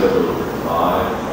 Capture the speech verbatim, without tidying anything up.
seven over five.